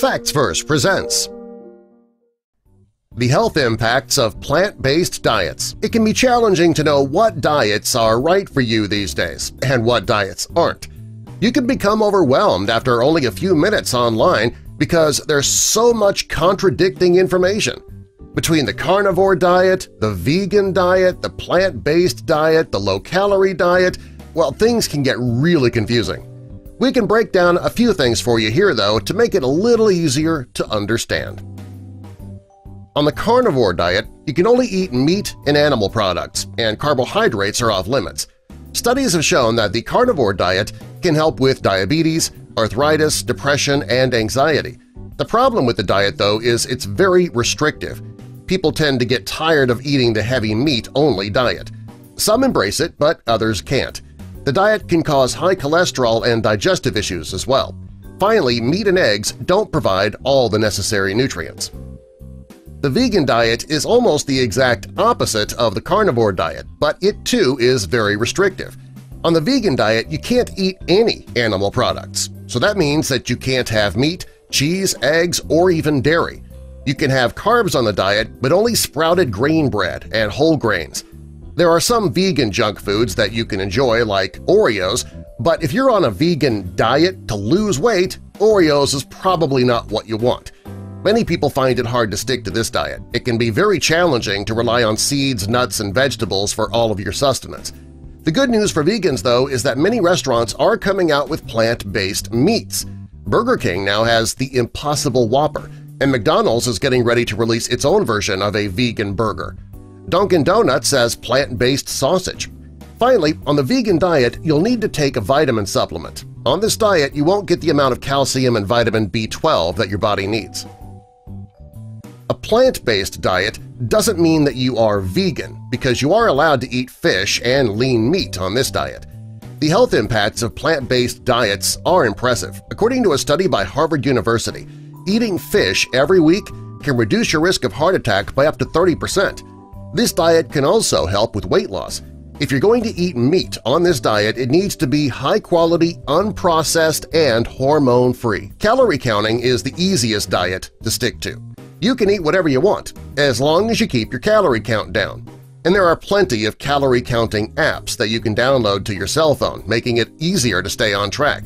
Facts Verse presents The Health Impacts of Plant-Based Diets. It can be challenging to know what diets are right for you these days and what diets aren't. You can become overwhelmed after only a few minutes online because there's so much contradicting information. Between the carnivore diet, the vegan diet, the plant-based diet, the low-calorie diet, well, things can get really confusing. We can break down a few things for you here, though, to make it a little easier to understand. On the carnivore diet, you can only eat meat and animal products, and carbohydrates are off limits. Studies have shown that the carnivore diet can help with diabetes, arthritis, depression, and anxiety. The problem with the diet, though, is it's very restrictive. People tend to get tired of eating the heavy meat-only diet. Some embrace it, but others can't. The diet can cause high cholesterol and digestive issues as well. Finally, meat and eggs don't provide all the necessary nutrients. The vegan diet is almost the exact opposite of the carnivore diet, but it too is very restrictive. On the vegan diet, you can't eat any animal products, so that means that you can't have meat, cheese, eggs, or even dairy. You can have carbs on the diet, but only sprouted grain bread and whole grains. There are some vegan junk foods that you can enjoy, like Oreos, but if you're on a vegan diet to lose weight, Oreos is probably not what you want. Many people find it hard to stick to this diet. It can be very challenging to rely on seeds, nuts, and vegetables for all of your sustenance. The good news for vegans, though, is that many restaurants are coming out with plant-based meats. Burger King now has the Impossible Whopper, and McDonald's is getting ready to release its own version of a vegan burger. Dunkin' Donuts has plant-based sausage. Finally, on the vegan diet, you'll need to take a vitamin supplement. On this diet, you won't get the amount of calcium and vitamin B12 that your body needs. A plant-based diet doesn't mean that you are vegan, because you are allowed to eat fish and lean meat on this diet. The health impacts of plant-based diets are impressive. According to a study by Harvard University, eating fish every week can reduce your risk of heart attack by up to 30%. This diet can also help with weight loss. If you're going to eat meat on this diet, it needs to be high-quality, unprocessed, and hormone-free. Calorie counting is the easiest diet to stick to. You can eat whatever you want, as long as you keep your calorie count down. And there are plenty of calorie-counting apps that you can download to your cell phone, making it easier to stay on track.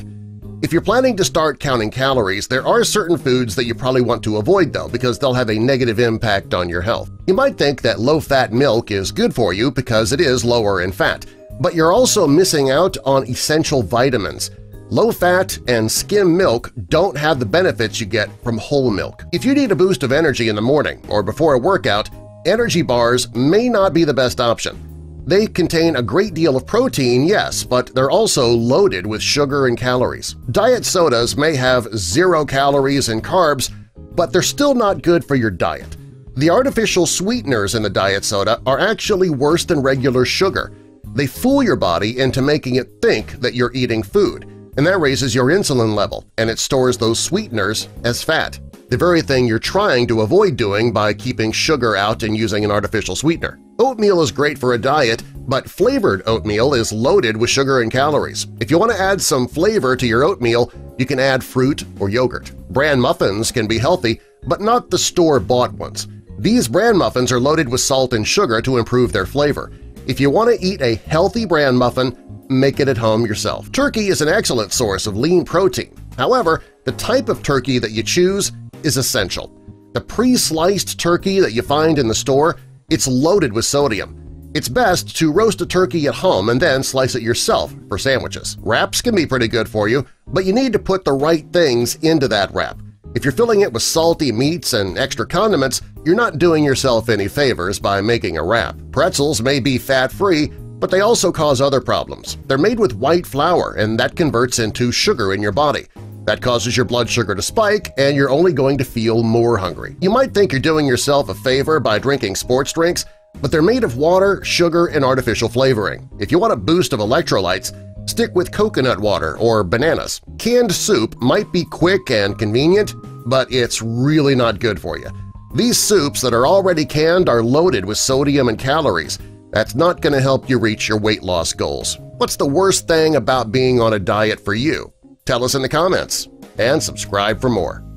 If you're planning to start counting calories, there are certain foods that you probably want to avoid, though, because they'll have a negative impact on your health. You might think that low-fat milk is good for you because it is lower in fat, but you're also missing out on essential vitamins. Low-fat and skim milk don't have the benefits you get from whole milk. If you need a boost of energy in the morning or before a workout, energy bars may not be the best option. They contain a great deal of protein, yes, but they're also loaded with sugar and calories. Diet sodas may have 0 calories and carbs, but they're still not good for your diet. The artificial sweeteners in the diet soda are actually worse than regular sugar. They fool your body into making it think that you're eating food, and that raises your insulin level, and it stores those sweeteners as fat, the very thing you're trying to avoid doing by keeping sugar out and using an artificial sweetener. Oatmeal is great for a diet, but flavored oatmeal is loaded with sugar and calories. If you want to add some flavor to your oatmeal, you can add fruit or yogurt. Bran muffins can be healthy, but not the store-bought ones. These bran muffins are loaded with salt and sugar to improve their flavor. If you want to eat a healthy bran muffin, make it at home yourself. Turkey is an excellent source of lean protein. However, the type of turkey that you choose is essential. The pre-sliced turkey that you find in the store, it's loaded with sodium. It's best to roast a turkey at home and then slice it yourself for sandwiches. Wraps can be pretty good for you, but you need to put the right things into that wrap. If you're filling it with salty meats and extra condiments, you're not doing yourself any favors by making a wrap. Pretzels may be fat-free, but they also cause other problems. They're made with white flour, and that converts into sugar in your body. That causes your blood sugar to spike, and you're only going to feel more hungry. You might think you're doing yourself a favor by drinking sports drinks, but they're made of water, sugar, and artificial flavoring. If you want a boost of electrolytes, stick with coconut water or bananas. Canned soup might be quick and convenient, but it's really not good for you. These soups that are already canned are loaded with sodium and calories. That's not going to help you reach your weight loss goals. What's the worst thing about being on a diet for you? Tell us in the comments, and subscribe for more.